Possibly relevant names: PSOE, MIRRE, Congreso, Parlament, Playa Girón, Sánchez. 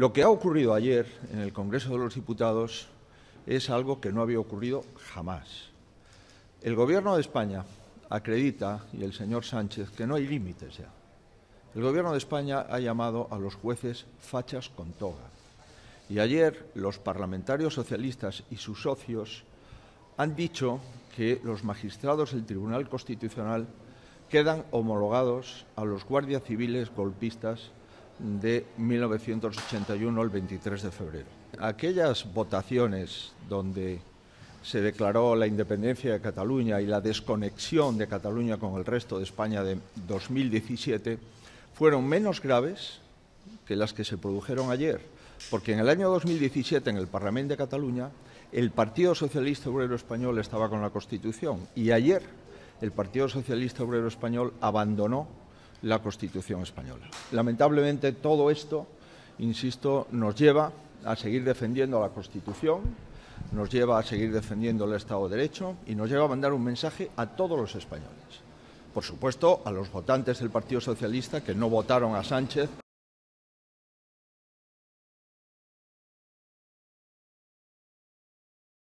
Lo que ha ocurrido ayer en el Congreso de los Diputados es algo que no había ocurrido jamás. El Gobierno de España acredita, y el señor Sánchez, que no hay límites ya. El Gobierno de España ha llamado a los jueces fachas con toga. Y ayer los parlamentarios socialistas y sus socios han dicho que los magistrados del Tribunal Constitucional quedan homologados a los guardias civiles golpistas de 1981 al 23 de febrero. Aquellas votaciones donde se declaró la independencia de Cataluña y la desconexión de Cataluña con el resto de España de 2017 fueron menos graves que las que se produjeron ayer, porque en el año 2017 en el Parlament de Cataluña el Partido Socialista Obrero Español estaba con la Constitución y ayer el Partido Socialista Obrero Español abandonó la Constitución española. Lamentablemente todo esto, insisto, nos lleva a seguir defendiendo la Constitución, nos lleva a seguir defendiendo el Estado de Derecho y nos lleva a mandar un mensaje a todos los españoles. Por supuesto, a los votantes del Partido Socialista que no votaron a Sánchez.